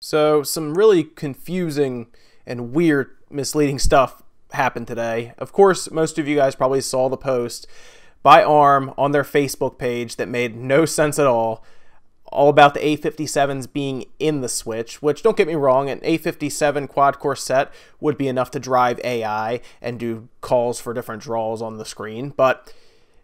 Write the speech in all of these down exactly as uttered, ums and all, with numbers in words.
So some really confusing and weird, misleading stuff happened today. Of course, most of you guys probably saw the post by ARM on their Facebook page that made no sense at all, all about the A fifty-sevens being in the Switch, which, don't get me wrong, an A fifty-seven quad-core set would be enough to drive A I and do calls for different draws on the screen. But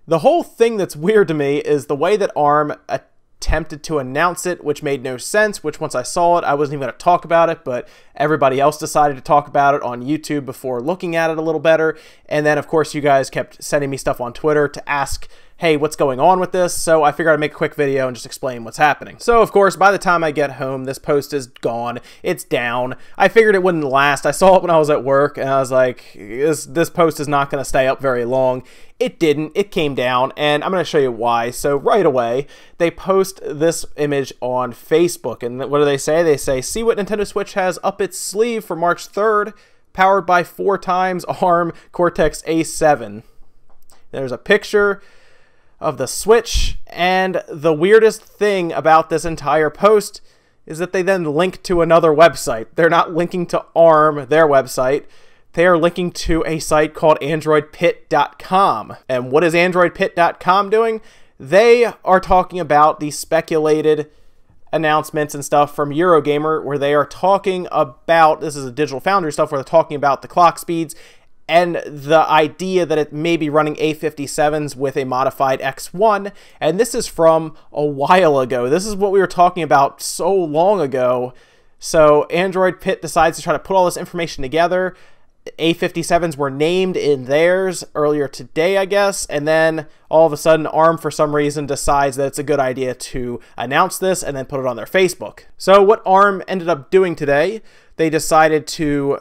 the whole thing that's weird to me is the way that ARM attempted to announce it, which made no sense, which once I saw it, I wasn't even going to talk about it, but everybody else decided to talk about it on YouTube before looking at it a little better. And then, of course, you guys kept sending me stuff on Twitter to ask, hey, what's going on with this? So I figured I'd make a quick video and just explain what's happening. So, of course, by the time I get home, this post is gone. It's down. I figured it wouldn't last. I saw it when I was at work, and I was like, this, this post is not going to stay up very long. It didn't. It came down, and I'm going to show you why. So right away, they post this image on Facebook, and what do they say? They say, see what Nintendo Switch has up its sleeve for March third, powered by four times ARM Cortex A seven. There's a picture of the Switch, and the weirdest thing about this entire post is that they then link to another website. They're not linking to ARM, their website. They are linking to a site called Android Pit dot com. And what is Android Pit dot com doing? They are talking about the speculated announcements and stuff from Eurogamer, where they are talking about, this is a Digital Foundry stuff, where they're talking about the clock speeds and the idea that it may be running A fifty-sevens with a modified X one, and this is from a while ago. This is what we were talking about so long ago. So Android Pit decides to try to put all this information together. A fifty-sevens were named in theirs earlier today, I guess, and then all of a sudden ARM, for some reason, decides that it's a good idea to announce this and then put it on their Facebook. So what ARM ended up doing today, they decided to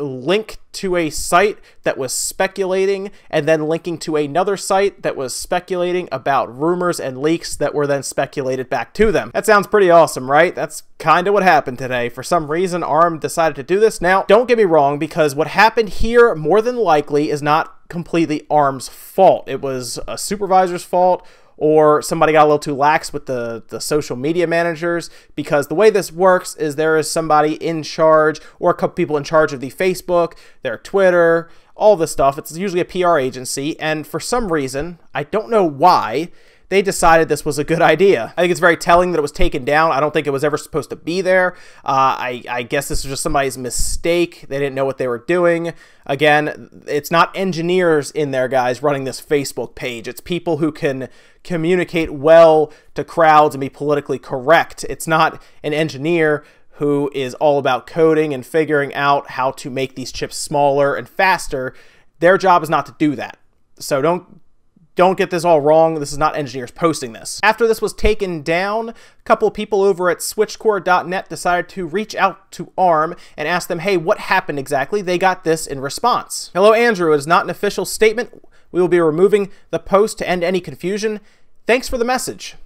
link to a site that was speculating and then linking to another site that was speculating about rumors and leaks that were then speculated back to them. That sounds pretty awesome, right? That's kind of what happened today. For some reason, ARM decided to do this. Now, don't get me wrong, because what happened here more than likely is not completely ARM's fault. It was a supervisor's fault, or somebody got a little too lax with the, the social media managers, because the way this works is there is somebody in charge, or a couple people in charge of the Facebook, their Twitter, all this stuff. It's usually a P R agency, and for some reason, I don't know why, they decided this was a good idea. I think it's very telling that it was taken down. I don't think it was ever supposed to be there. Uh, I, I guess this was just somebody's mistake. They didn't know what they were doing. Again, it's not engineers in there, guys, running this Facebook page. It's people who can communicate well to crowds and be politically correct. It's not an engineer who is all about coding and figuring out how to make these chips smaller and faster. Their job is not to do that. So don't... Don't get this all wrong. This is not engineers posting this. After this was taken down, a couple of people over at switch core dot net decided to reach out to ARM and ask them, hey, what happened exactly? They got this in response. Hello, Andrew. It is not an official statement. We will be removing the post to end any confusion. Thanks for the message.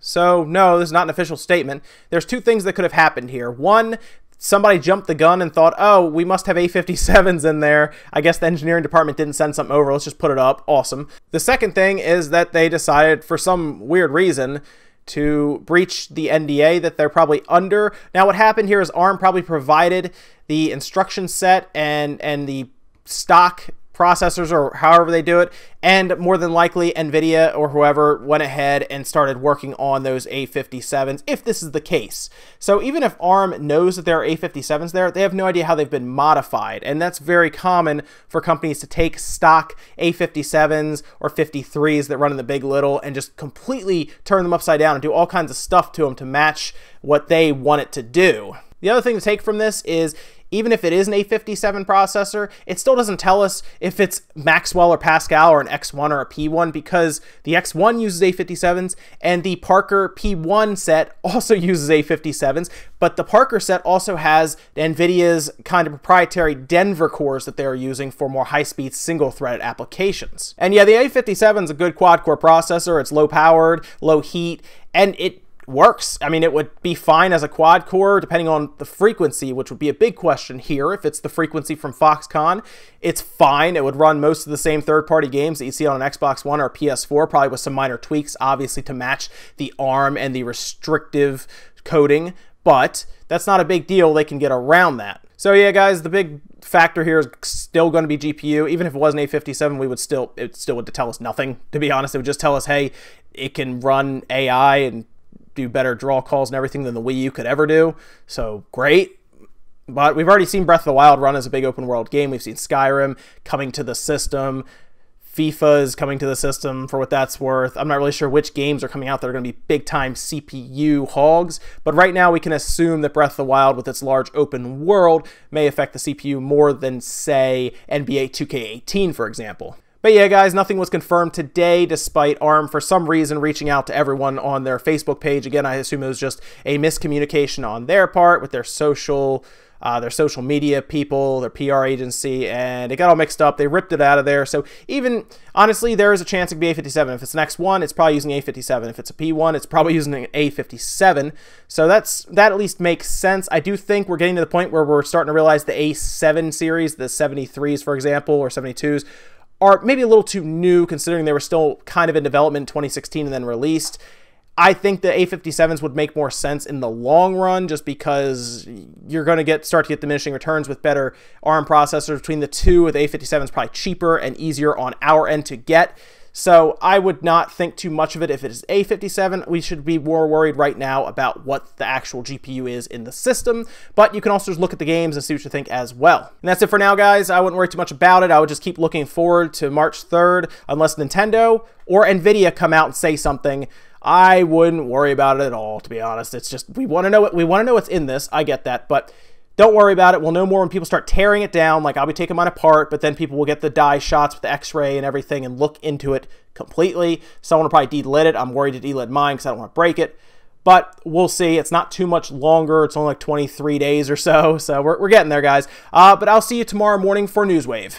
So, no, this is not an official statement. There's two things that could have happened here. One, somebody jumped the gun and thought, oh, we must have A fifty-sevens in there. I guess the engineering department didn't send something over. Let's just put it up. Awesome. The second thing is that they decided, for some weird reason, to breach the N D A that they're probably under. Now, what happened here is ARM probably provided the instruction set and, and the stock processors, or however they do it, and more than likely NVIDIA or whoever went ahead and started working on those A fifty-sevens, if this is the case. So even if ARM knows that there are A fifty-sevens there, they have no idea how they've been modified, and that's very common for companies to take stock A fifty-sevens or fifty-threes that run in the Big Little and just completely turn them upside down and do all kinds of stuff to them to match what they want it to do. The other thing to take from this is, even if it is an A fifty-seven processor, it still doesn't tell us if it's Maxwell or Pascal or an X one or a P one, because the X one uses A fifty-sevens and the Parker P one set also uses A fifty-sevens, but the Parker set also has NVIDIA's kind of proprietary Denver cores that they're using for more high-speed single-threaded applications. And yeah, the A fifty-seven is a good quad-core processor. It's low-powered, low-heat, and it works. I mean, it would be fine as a quad core, depending on the frequency, which would be a big question here. If it's the frequency from Foxconn, it's fine. It would run most of the same third-party games that you see on an Xbox One or P S four, probably with some minor tweaks, obviously, to match the ARM and the restrictive coding. but that's not a big deal. They can get around that. So yeah, guys, the big factor here is still going to be G P U. Even if it was an A fifty-seven, we would still, it still would tell us nothing, to be honest. It would just tell us, hey, it can run A I and do better draw calls and everything than the Wii U could ever do. So great. But we've already seen Breath of the Wild run as a big open world game. We've seen Skyrim coming to the system. FIFA is coming to the system for what that's worth. I'm not really sure which games are coming out that are going to be big time C P U hogs, but right now we can assume that Breath of the Wild with its large open world may affect the C P U more than, say, N B A two K eighteen, for example. But yeah, guys, nothing was confirmed today, despite ARM for some reason reaching out to everyone on their Facebook page. Again, I assume it was just a miscommunication on their part with their social Uh, their social media people, their P R agency, and it got all mixed up. They ripped it out of there. So even, honestly, there is a chance it could be A fifty-seven. If it's an X one, it's probably using A fifty-seven. If it's a P one, it's probably using an A fifty-seven. So that's, that at least makes sense. I do think we're getting to the point where we're starting to realize the A seven series, the seventy-threes, for example, or seventy-twos, are maybe a little too new, considering they were still kind of in development in twenty sixteen and then released. I think the A fifty-sevens would make more sense in the long run, just because you're going to get start to get diminishing returns with better ARM processors between the two. With A fifty-sevens, probably cheaper and easier on our end to get. So I would not think too much of it if it is A fifty-seven. We should be more worried right now about what the actual G P U is in the system, but you can also just look at the games and see what you think as well. And that's it for now, guys. I wouldn't worry too much about it. I would just keep looking forward to March third, unless Nintendo or NVIDIA come out and say something. I wouldn't worry about it at all, to be honest. It's just, we want to know what, we want to know what's in this. I get that, but don't worry about it. We'll know more when people start tearing it down. Like, I'll be taking mine apart, but then people will get the die shots with the x-ray and everything and look into it completely. Someone will probably delid it. I'm worried to delid mine because I don't want to break it. But we'll see. It's not too much longer. It's only like twenty-three days or so. So we're, we're getting there, guys. Uh, but I'll see you tomorrow morning for Newswave.